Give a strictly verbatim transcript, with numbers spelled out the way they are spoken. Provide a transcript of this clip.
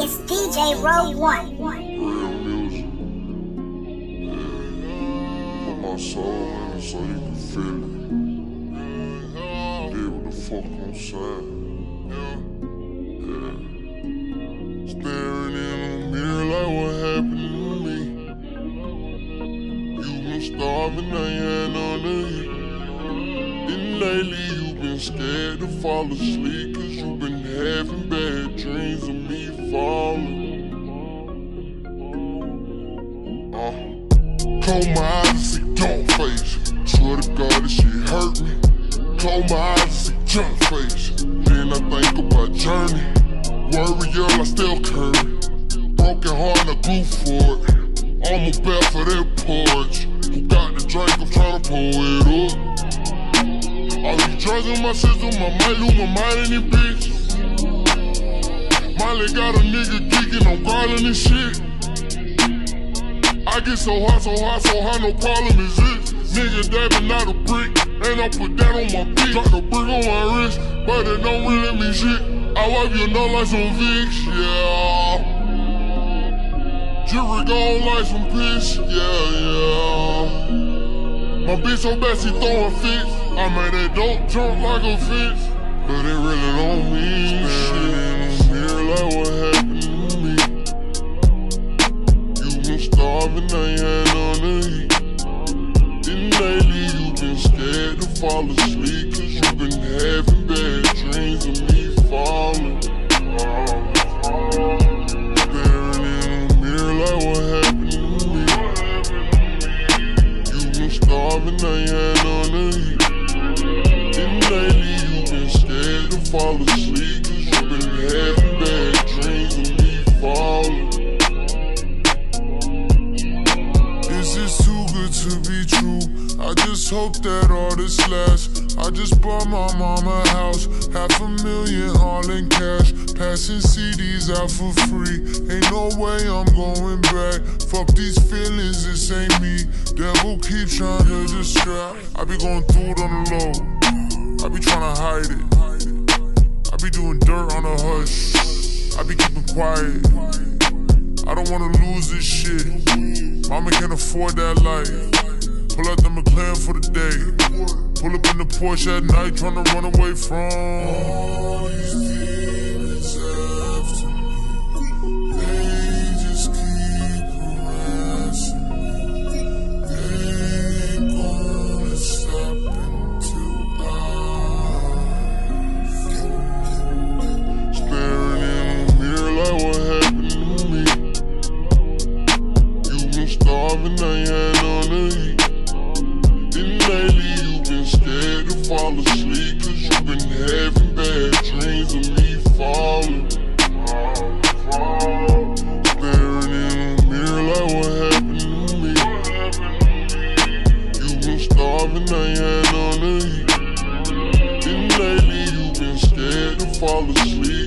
It's D J Rogue one. Put my soul in it so you can feel it. Did what the fuck I'm saying. Yeah. Staring in the mirror like what happened to me. You been starving, I ain't had none to eat. And lately you been scared to fall asleep, cause you been having bad dreams of me falling. Uh, Close my eyes and see dumb face. Swear to God, this shit hurt me. Close my eyes and see jump face. Then I think about journey. Warrior, I still curry. Broken heart, I grew for it. I'm a bad for that porch. Who got the drink? I'm tryna pull it up. All these drugs in my system, I might lose my mind in this bitch. Miley got a nigga geeking, I'm grinding and shit. I get so hot, so hot, so hot, no problem is it. Nigga dabbing out a brick, and I put that on my feet. Drop the brick on my wrist, but it don't really mean shit. I wipe your nose like some Vicks, yeah. Jerry gone like some piss, yeah, yeah. My bitch so bad she throwing fits. I made that dope jump like a fence, but it really don't mean shit. Staring in the mirror like what happened to me. You been starving, I ain't had none to eat. And lately you been scared to fall asleep, cause you been having bad dreams of me falling. Staring in the mirror like what happened to me. You been starving, I ain't had none to eat. Lately you been scared to fall asleep, cause you been having bad dreams of me falling. This is too good to be true. I just hope that all this lasts. I just bought my mama a house, half a million all in cash. Passing C D's out for free, ain't no way I'm going back. Fuck these feelings, this ain't me. Devil keep trying to distract. I be going through it on the low, I be tryna hide it. I be doing dirt on the hush, I be keeping quiet. I don't wanna lose this shit, mama can't afford that life. Pull out the McLaren for the day, pull up in the Porsche at night, tryna run away from all these demons after me. They just keep harassing me. They ain't gonna stop it. And I ain't had none to eat. And lately you been scared to fall asleep, cause you been having bad dreams of me falling. Staring in the mirror like what happened to me. You been starving, I ain't had none to eat. And lately you been scared to fall asleep.